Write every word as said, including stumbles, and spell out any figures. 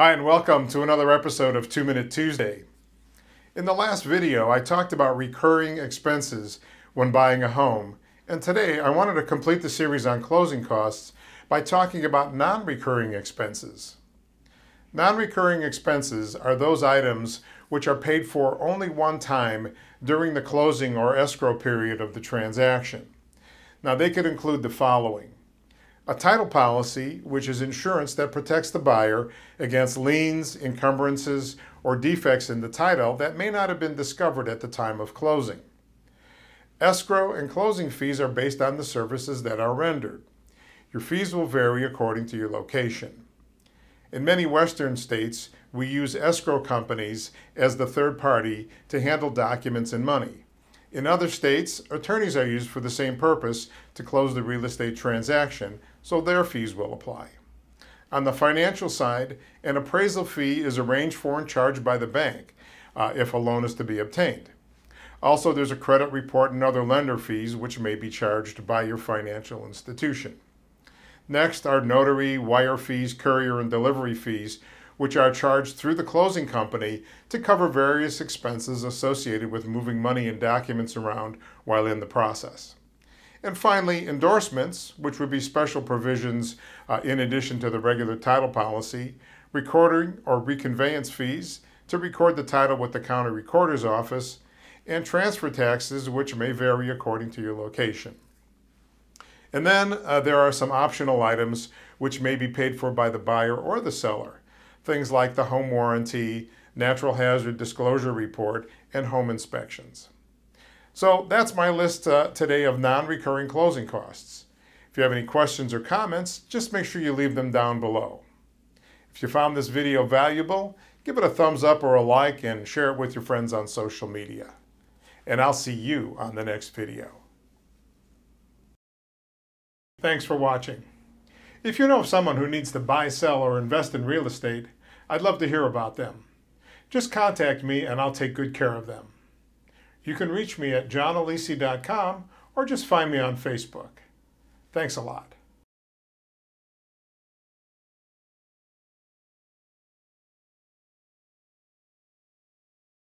Hi, and welcome to another episode of Two Minute Tuesday. In the last video, I talked about recurring expenses when buying a home, and today I wanted to complete the series on closing costs by talking about non-recurring expenses. Non-recurring expenses are those items which are paid for only one time during the closing or escrow period of the transaction. Now, they could include the following. A title policy, which is insurance that protects the buyer against liens, encumbrances, or defects in the title that may not have been discovered at the time of closing. Escrow and closing fees are based on the services that are rendered. Your fees will vary according to your location. In many Western states, we use escrow companies as the third party to handle documents and money. In other states, attorneys are used for the same purpose to close the real estate transaction, so their fees will apply. On the financial side, an appraisal fee is arranged for and charged by the bank uh, if a loan is to be obtained. Also, there's a credit report and other lender fees which may be charged by your financial institution. Next are notary, wire fees, courier, and delivery fees, which are charged through the closing company to cover various expenses associated with moving money and documents around while in the process. And finally, endorsements, which would be special provisions uh, in addition to the regular title policy, recording or reconveyance fees to record the title with the county recorder's office, and transfer taxes, which may vary according to your location. And then uh, there are some optional items which may be paid for by the buyer or the seller. Things like the home warranty, natural hazard disclosure report, and home inspections. So that's my list uh, today of non-recurring closing costs. If you have any questions or comments, just make sure you leave them down below. If you found this video valuable, give it a thumbs up or a like and share it with your friends on social media. And I'll see you on the next video. Thanks for watching. If you know someone who needs to buy, sell, or invest in real estate, I'd love to hear about them. Just contact me and I'll take good care of them. You can reach me at john alesi dot com or just find me on Facebook. Thanks a lot.